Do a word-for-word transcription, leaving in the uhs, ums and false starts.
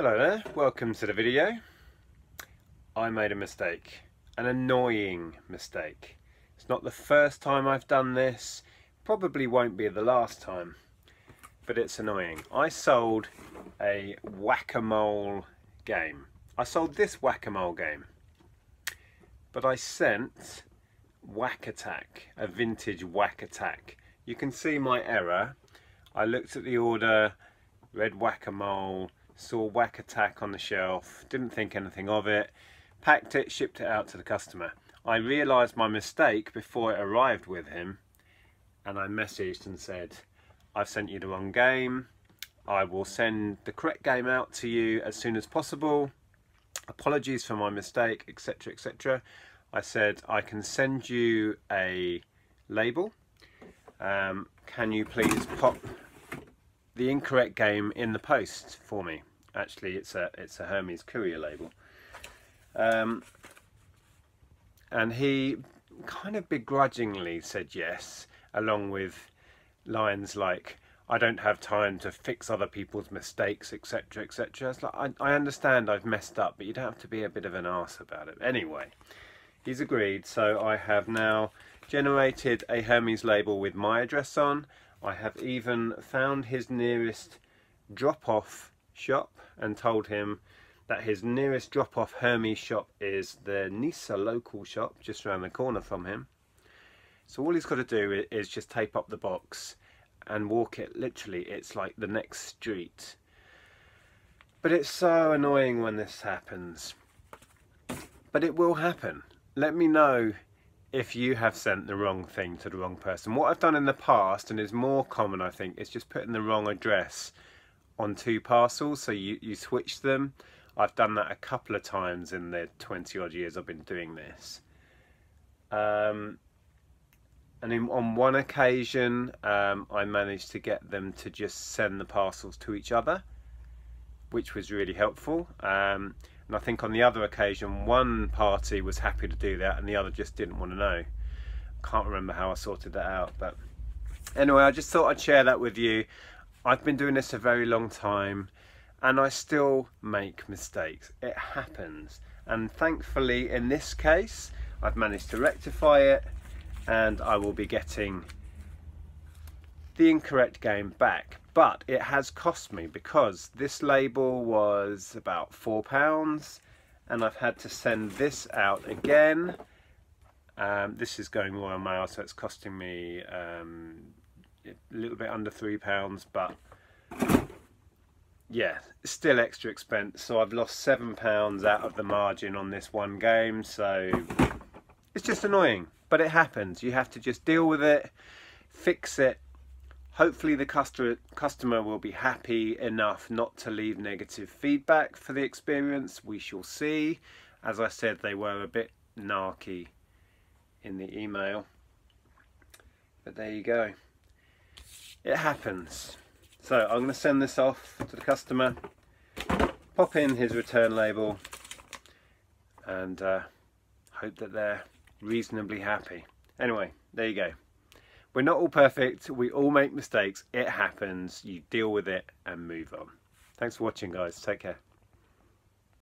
Hello there, welcome to the video. I made a mistake, an annoying mistake. It's not the first time I've done this, probably won't be the last time, but it's annoying. I sold a Whack-A-Mole game. I sold this Whack-A-Mole game, but I sent Whack-Attack, a vintage Whack-Attack. You can see my error. I looked at the order, read Whack-A-Mole, saw Whack-Attack on the shelf, didn't think anything of it, packed it, shipped it out to the customer. I realised my mistake before it arrived with him, and I messaged and said, I've sent you the wrong game, I will send the correct game out to you as soon as possible, apologies for my mistake, et cetera, et cetera. I said, I can send you a label, um, can you please pop the incorrect game in the post for me? Actually, it's a it's a Hermes courier label, um, and he kind of begrudgingly said yes, along with lines like, I don't have time to fix other people's mistakes, etc, etc. It's like, I, I understand I've messed up, but you don't have to be a bit of an arse about it. Anyway, he's agreed, so I have now generated a Hermes label with my address on. I have even found his nearest drop-off shop and told him that his nearest drop-off Hermes shop is the Nisa local shop just around the corner from him. So all he's got to do is just tape up the box and walk it. Literally, it's like the next street. But it's so annoying when this happens. But it will happen. Let me know if you have sent the wrong thing to the wrong person. What I've done in the past, and is more common I think, is just putting the wrong address on two parcels, so you, you switch them. I've done that a couple of times in the twenty odd years I've been doing this. Um, and in, on one occasion, um, I managed to get them to just send the parcels to each other, which was really helpful. Um, And I think on the other occasion, one party was happy to do that and the other just didn't want to know. I can't remember how I sorted that out, but anyway, I just thought I'd share that with you. I've been doing this a very long time and I still make mistakes. It happens. And thankfully, in this case, I've managed to rectify it and I will be getting the incorrect game back. But it has cost me, because this label was about four pounds and I've had to send this out again. Um, this is going Royal Mail, so it's costing me um, a little bit under three pounds, but yeah, still extra expense. So I've lost seven pounds out of the margin on this one game, so it's just annoying. But it happens, you have to just deal with it, fix it. Hopefully the customer customer will be happy enough not to leave negative feedback for the experience. We shall see. As I said, they were a bit narky in the email. But there you go. It happens. So I'm going to send this off to the customer, pop in his return label, and uh, hope that they're reasonably happy. Anyway, there you go. We're not all perfect, we all make mistakes, it happens, you deal with it and move on. Thanks for watching guys, take care.